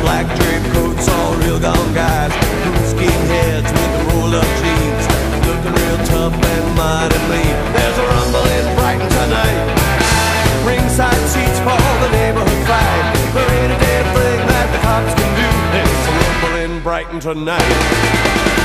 black drip coats, all real down guys, cool skinheads with the rolled up jeans, looking real tough and mighty mean. There's a rumble in Brighton tonight, ringside seats for the neighborhood fight. There ain't a damn thing that the cops can do. There's a rumble in Brighton tonight.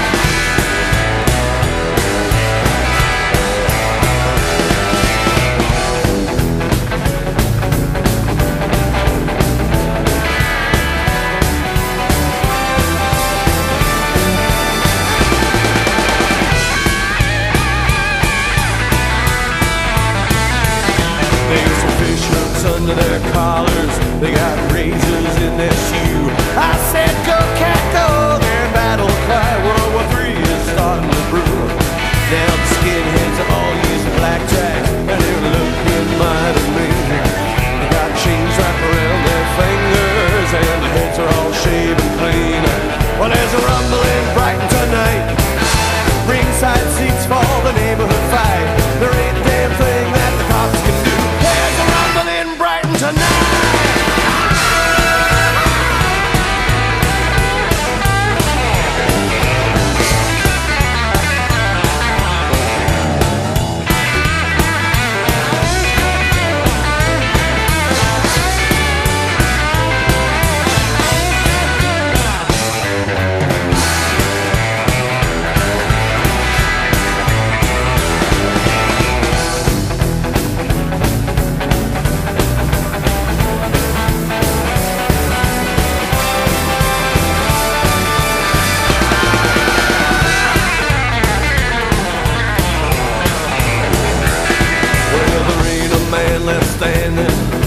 Under their collars, they got razors in their shoe. I said, go cat, go, their battle cry. World War III is starting to brew. Now the skinheads are all using blackjack, and they're looking mighty mean. They got chains wrapped around their fingers, and their heads are all shaved and clean. Well, there's a rumble in Brighton tonight, ringside seats for the neighborhood fight. There ain't a damn thing that the cops can do. There's a rumble in Brighton tonight.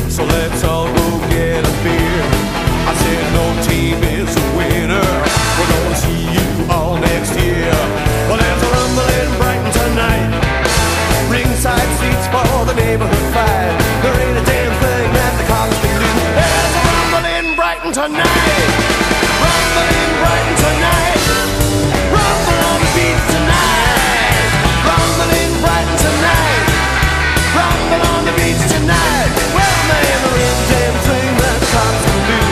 So let's all go get a beer. I said no team is a winner. We're gonna see you all next year. Well, there's a rumble in Brighton tonight, ringside seats for the neighborhood fight. There ain't a damn thing that the cops can do. There's a rumble in Brighton tonight. Rumble in Brighton tonight. Rumble on the beat tonight. Rumble in Brighton tonight. Rumble on the beach tonight. Well, man, there ain't a damn thing that cops can do.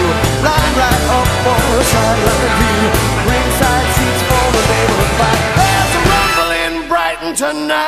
Line right up for a sideline view. Ringside seats for the neighborhood fight. There's a rumble in Brighton tonight.